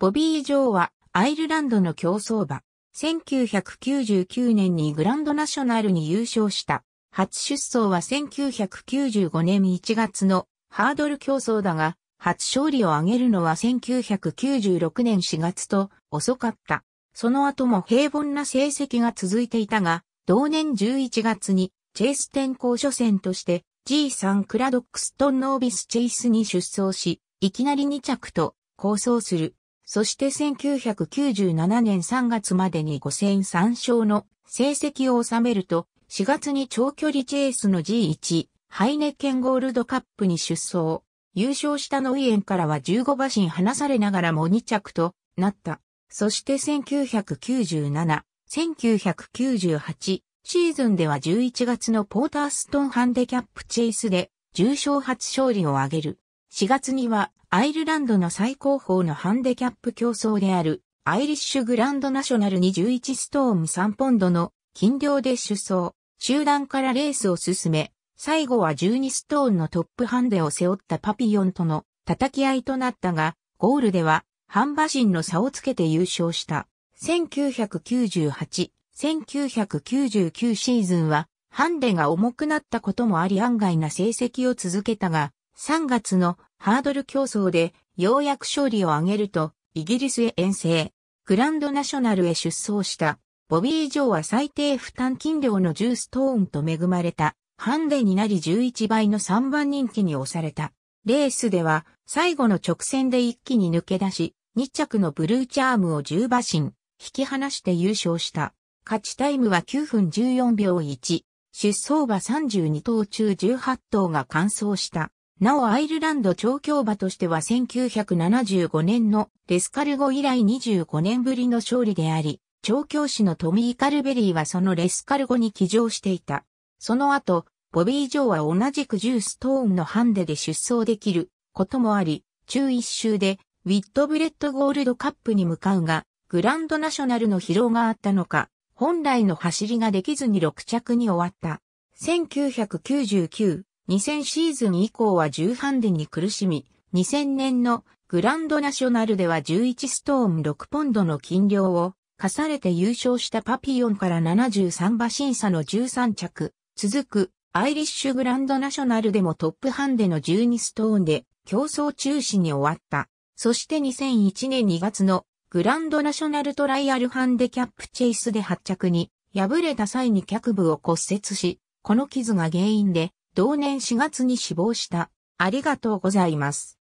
ボビー・ジョーはアイルランドの競走馬。1999年にグランドナショナルに優勝した。初出走は1995年1月のハードル競争だが、初勝利を挙げるのは1996年4月と遅かった。その後も平凡な成績が続いていたが、同年11月にチェイス転向初戦として G3 クラドックストンノービスチェイスに出走し、いきなり2着と好走する。そして1997年3月までに5戦3勝の成績を収めると、4月に長距離チェイスの G1 ハイネッケンゴールドカップに出走。優勝したノイエンからは15馬身離されながらも2着となった。そして1997、1998シーズンでは11月のポーターストンハンデキャップチェイスで重賞初勝利を挙げる。4月にはアイルランドの最高峰のハンデキャップ競争であるアイリッシュグランドナショナルに11ストーン3ポンドの斤量で出走。集団からレースを進め、最後は12ストーンのトップハンデを背負ったパピヨンとの叩き合いとなったが、ゴールでは半馬身の差をつけて優勝した。1998、1999シーズンはハンデが重くなったこともあり案外な成績を続けたが、3月のハードル競争でようやく勝利を挙げるとイギリスへ遠征、グランドナショナルへ出走した。ボビー・ジョーは最低負担斤量の10ストーンと恵まれたハンデになり11倍の3番人気に押された。レースでは最後の直線で一気に抜け出し、2着のブルーチャームを10馬身引き離して優勝した。勝ちタイムは9分14秒1。出走馬32頭中18頭が完走した。なおアイルランド調教馬としては1975年のレスカルゴ以来25年ぶりの勝利であり、調教師のトミー・カルベリーはそのレスカルゴに騎乗していた。その後、ボビー・ジョーは同じく10ストーンのハンデで出走できることもあり、中1週でウィットブレッドゴールドカップに向かうが、グランドナショナルの疲労があったのか、本来の走りができずに6着に終わった。1999、2000シーズン以降は10ハンデに苦しみ、2000年のグランドナショナルでは11ストーン6ポンドの斤量を課されて優勝したパピヨンから73馬身差の13着。続くアイリッシュグランドナショナルでもトップハンデの12ストーンで競争中止に終わった。そして2001年2月のグランドナショナルトライアルハンデキャップチェイスで8着に敗れた際に脚部を骨折し、この傷が原因で同年4月に死亡した。ありがとうございます。